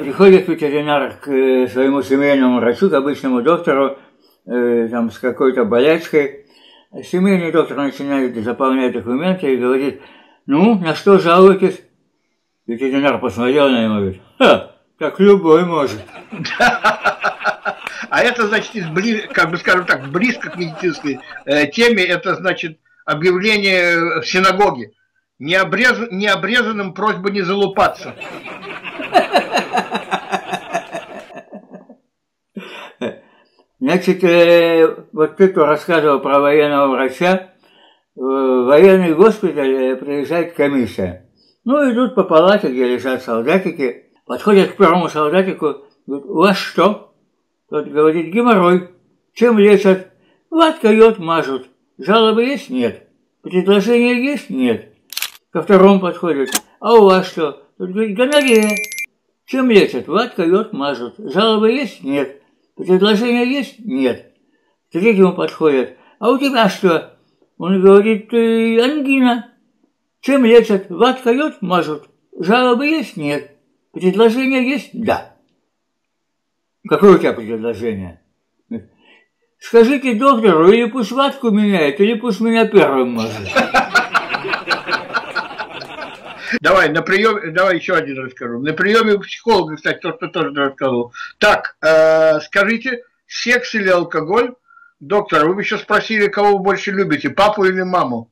приходит ветеринар к своему семейному врачу, к обычному доктору, там, с какой-то болячкой. Семейный доктор начинает заполнять документы и говорит: «Ну, на что жалуетесь?» Ветеринар посмотрел на него и говорит: «Ха, так любой может». А это, значит, как бы, скажем так, близко к медицинской теме, это, значит, объявление в синагоге. Необрезанным просьба не залупаться. Значит, вот ты рассказывал про военного врача. В военный госпиталь приезжает комиссия. Ну, идут по палате, где лежат солдатики. Подходят к первому солдатику, говорят: «У вас что?» Тот говорит: «Геморрой». «Чем лечат?» «Ваткой йод мажут». «Жалобы есть?» «Нет». «Предложения есть?» «Нет». Ко второму подходит: «А у вас что?» Тот говорит: «Гонорея». «Чем лечат?» «Ваткой йод мажут». «Жалобы есть?» «Нет». «Предложения есть?» «Нет». К третьему подходит: «А у тебя что?» Он говорит: «Ангина». «Чем лечат?» «Ваткой йод мажут». «Жалобы есть?» «Нет». «Предложения есть?» «Да». «Какое у тебя предложение?» «Скажите доктору, или пусть ватку меняет, или пусть меня первым мажет». Давай, на приеме, давай еще один расскажу. На приеме у психолога, кстати, тот, кто тоже рассказывал. Так, скажите, секс или алкоголь? Доктор, вы бы еще спросили, кого вы больше любите, папу или маму?